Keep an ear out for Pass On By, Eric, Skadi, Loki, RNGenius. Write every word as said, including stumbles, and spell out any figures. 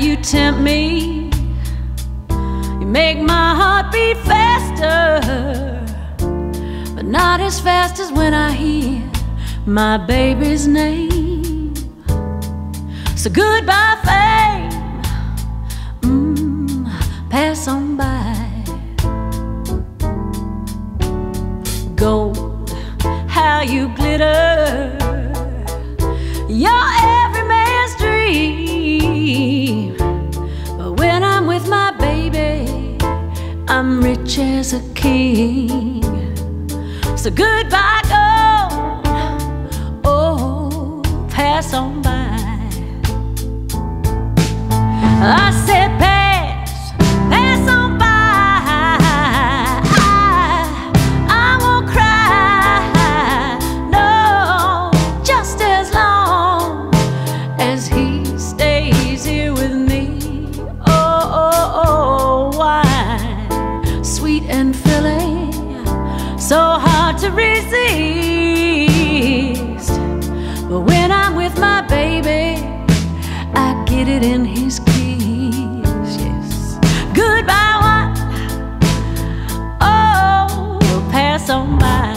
you tempt me. You make my heart beat faster, but not as fast as when I hear my baby's name. So goodbye fame, mm, pass on by. Gold, how you glitter, you're every man's dream. But when I'm with my baby, I'm rich as a king. So goodbye gold, oh, pass on by. I said pass, pass on by. I, I won't cry, no, just as long as he stays here with me. Oh, oh, oh, wine, sweet and filling, so hard to resist. But when I'm with my baby, I get it in his kiss. Goodbye, one. Oh, pass on by.